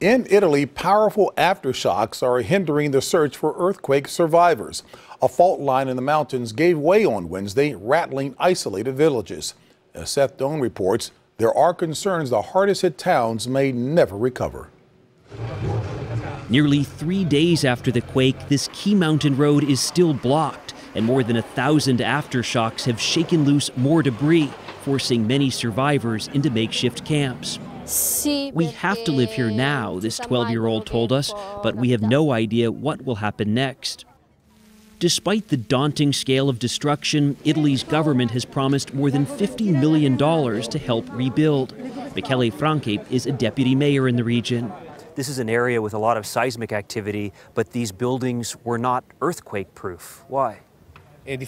In Italy, powerful aftershocks are hindering the search for earthquake survivors. A fault line in the mountains gave way on Wednesday, rattling isolated villages. As Seth Doane reports, there are concerns the hardest hit towns may never recover. Nearly 3 days after the quake, this key mountain road is still blocked, and more than 1,000 aftershocks have shaken loose more debris, forcing many survivors into makeshift camps. We have to live here now, this 12-year-old told us, but we have no idea what will happen next. Despite the daunting scale of destruction, Italy's government has promised more than $50 million to help rebuild. Michele Franchi is a deputy mayor in the region. This is an area with a lot of seismic activity, but these buildings were not earthquake-proof. Why? Some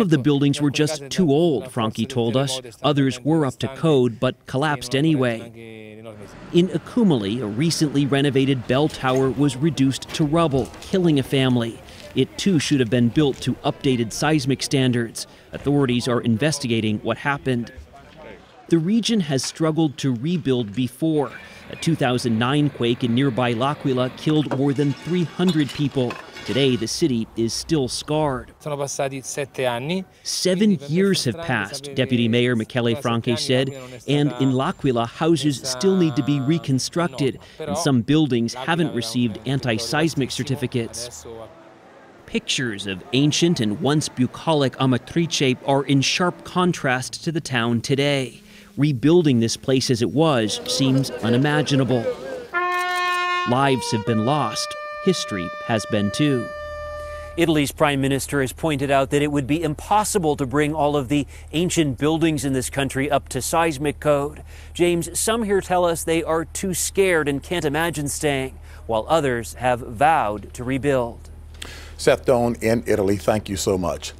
of the buildings were just too old, Franchi told us. Others were up to code, but collapsed anyway. In Accumoli, a recently renovated bell tower was reduced to rubble, killing a family. It too should have been built to updated seismic standards. Authorities are investigating what happened. The region has struggled to rebuild before. A 2009 quake in nearby L'Aquila killed more than 300 people. Today, the city is still scarred. 7 years have passed, Deputy Mayor Michele Franchi said, and in L'Aquila, houses still need to be reconstructed, and some buildings haven't received anti-seismic certificates. Pictures of ancient and once bucolic Amatrice are in sharp contrast to the town today. Rebuilding this place as it was seems unimaginable. Lives have been lost. History has been too. Italy's prime minister has pointed out that it would be impossible to bring all of the ancient buildings in this country up to seismic code. James, some here tell us they are too scared and can't imagine staying, while others have vowed to rebuild. Seth Doane in Italy, thank you so much.